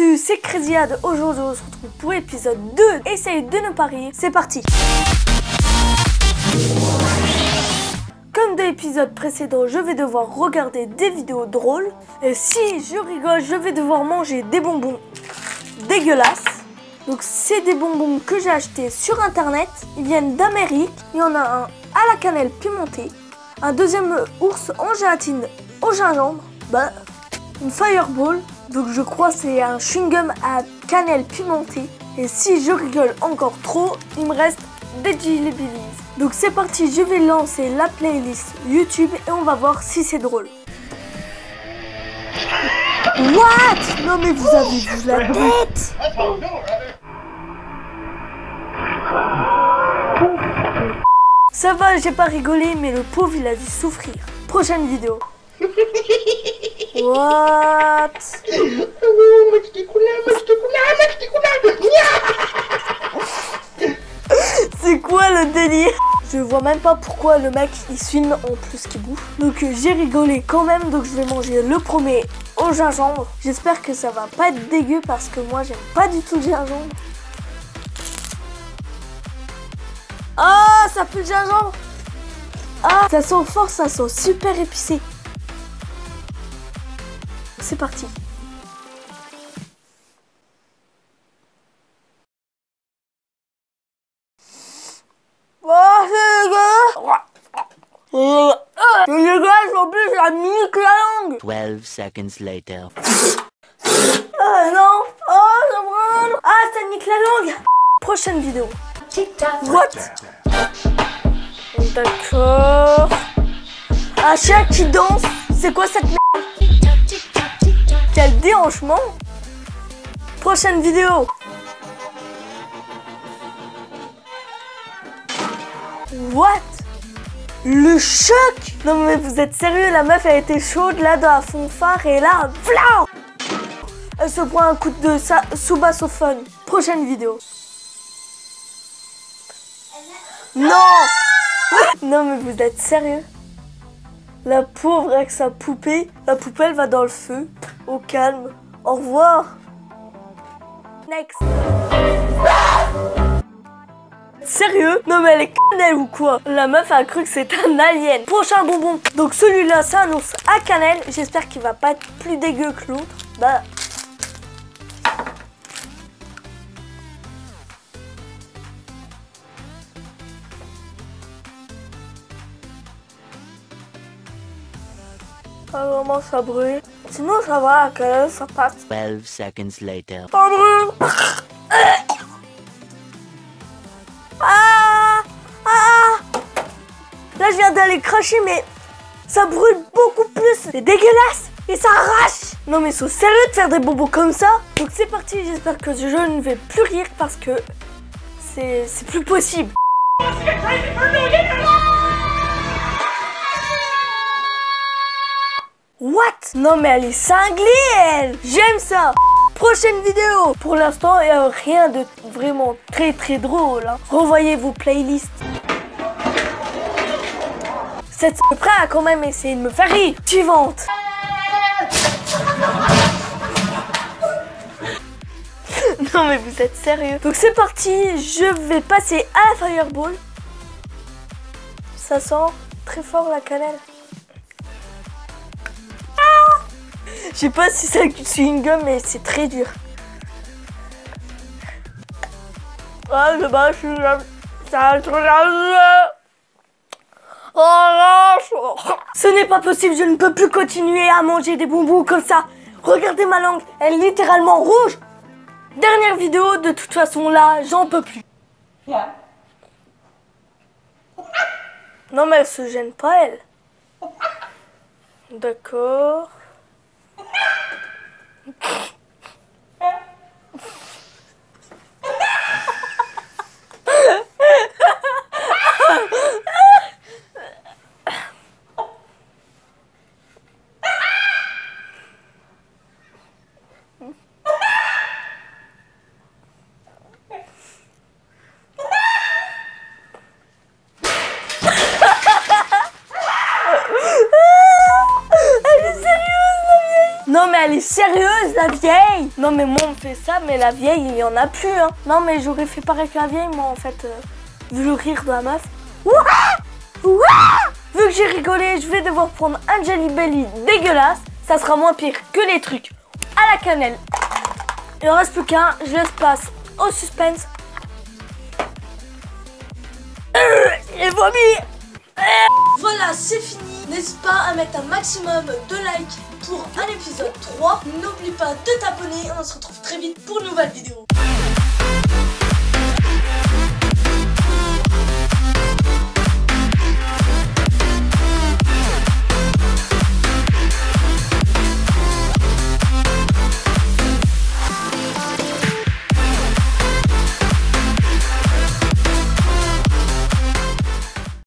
Salut, c'est Crazy A'D. Aujourd'hui on se retrouve pour l'épisode 2 Essayez de ne pas rire, c'est parti. Comme dans l'épisode précédent, je vais devoir regarder des vidéos drôles. Et si je rigole, je vais devoir manger des bonbons dégueulasses. Donc c'est des bonbons que j'ai achetés sur internet. Ils viennent d'Amérique. Il y en a un à la cannelle pimentée, un deuxième ours en gélatine au gingembre, une fireball, donc je crois c'est un chewing-gum à cannelle pimentée. Et si je rigole encore trop, il me reste des jelly belly. Donc c'est parti, je vais lancer la playlist YouTube et on va voir si c'est drôle. What? Non mais vous avez vu la tête? Ça va, j'ai pas rigolé, mais le pauvre il a dû souffrir. Prochaine vidéo. What? C'est quoi le délire? Je vois même pas pourquoi le mec il filme en plus qu'il bouffe. Donc j'ai rigolé quand même, donc je vais manger le premier au gingembre. J'espère que ça va pas être dégueu parce que moi j'aime pas du tout le gingembre. Ah, ça pue le gingembre. Ah, ça sent fort, ça sent super épicé. C'est parti. Les gars, en plus, ça nique la langue. 12 seconds later. Ah non, oh, ça me rend. Ah, ça nique la langue. Prochaine vidéo. What? D'accord. Un chien qui danse, c'est quoi cette merde? Quel déhanchement! Prochaine vidéo. What? Le choc! Non mais vous êtes sérieux, la meuf elle était chaude là dans la fanfare et là, vlan! Elle se prend un coup de sous-bassophone. Prochaine vidéo. Non! Non mais vous êtes sérieux? La pauvre avec sa poupée, la poupelle va dans le feu, au calme. Au revoir. Next. Sérieux? Non mais elle est cannelle ou quoi? La meuf a cru que c'est un alien. Prochain bonbon. Donc celui-là c'est un ours à cannelle. J'espère qu'il va pas être plus dégueu que l'autre. Ça commence à brûler. Sinon ça va, à quelle heure ça passe. 12 seconds later. Ça brûle. Ah, ah. Là je viens d'aller cracher mais ça brûle beaucoup plus. C'est dégueulasse et ça arrache. Non mais c'est sérieux de faire des bonbons comme ça. Donc c'est parti, j'espère que je ne vais plus rire parce que c'est plus possible. What? Non mais elle est cinglée elle. J'aime ça. Prochaine vidéo. Pour l'instant, rien de vraiment très drôle. Revoyez vos playlists. Cette prêt a quand même essayé de me faire rire. Suivante. Non mais vous êtes sérieux? Donc c'est parti, je vais passer à la fireball. Ça sent très fort la cannelle. Je sais pas si c'est une gomme, mais c'est très dur. Ah, je bâche une gomme. Ce n'est pas possible, je ne peux plus continuer à manger des bonbons comme ça. Regardez ma langue, elle est littéralement rouge. Dernière vidéo, de toute façon là, j'en peux plus. Non mais elle se gêne pas, elle. D'accord. est sérieuse, la vieille. Non mais moi on me fait ça, mais la vieille il y en a plus hein. Non mais j'aurais fait pareil que la vieille moi en fait. Vu le rire de la meuf. Ouah, ouah. Vu que j'ai rigolé, je vais devoir prendre un jelly belly dégueulasse. Ça sera moins pire que les trucs à la cannelle. Il en reste plus qu'un, je laisse place au suspense. J'ai vomi. Voilà, c'est fini. N'hésite pas à mettre un maximum de likes pour un épisode 3. N'oublie pas de t'abonner. On se retrouve très vite pour une nouvelle vidéo.